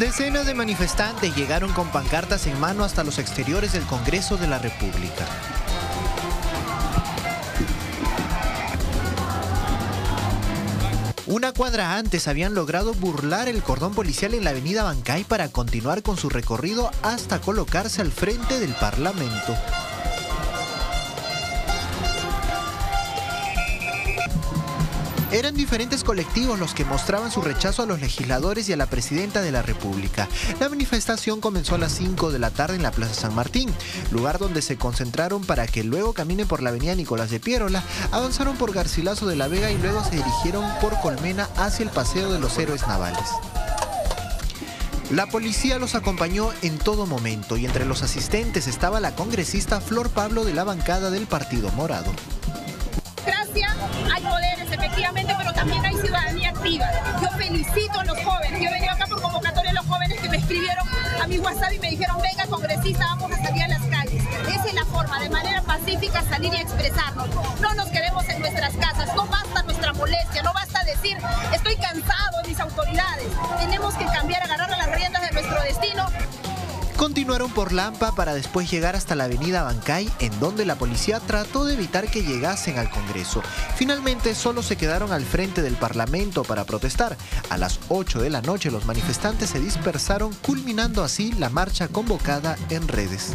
Decenas de manifestantes llegaron con pancartas en mano hasta los exteriores del Congreso de la República. Una cuadra antes habían logrado burlar el cordón policial en la avenida Bancay para continuar con su recorrido hasta colocarse al frente del Parlamento. Eran diferentes colectivos los que mostraban su rechazo a los legisladores y a la presidenta de la República. La manifestación comenzó a las 5 de la tarde en la Plaza San Martín, lugar donde se concentraron para que luego caminen por la avenida Nicolás de Piérola, avanzaron por Garcilaso de la Vega y luego se dirigieron por Colmena hacia el Paseo de los Héroes Navales. La policía los acompañó en todo momento y entre los asistentes estaba la congresista Flor Pablo de la bancada del Partido Morado. Hay poderes, efectivamente, pero también hay ciudadanía activa. Yo felicito a los jóvenes. Yo venía acá por convocatoria de los jóvenes que me escribieron a mi WhatsApp y me dijeron: venga, congresista, vamos a salir a las calles. Esa es la forma, de manera pacífica, salir y expresarnos. No nos quedemos en nuestras casas, no basta nuestra molestia, no basta decir: estoy cansado de mis autoridades. Tenemos que cambiar, agarrar las riendas de nuestro destino. Continuaron por Lampa para después llegar hasta la avenida Bancay, en donde la policía trató de evitar que llegasen al Congreso. Finalmente, solo se quedaron al frente del Parlamento para protestar. A las 8 de la noche, los manifestantes se dispersaron, culminando así la marcha convocada en redes.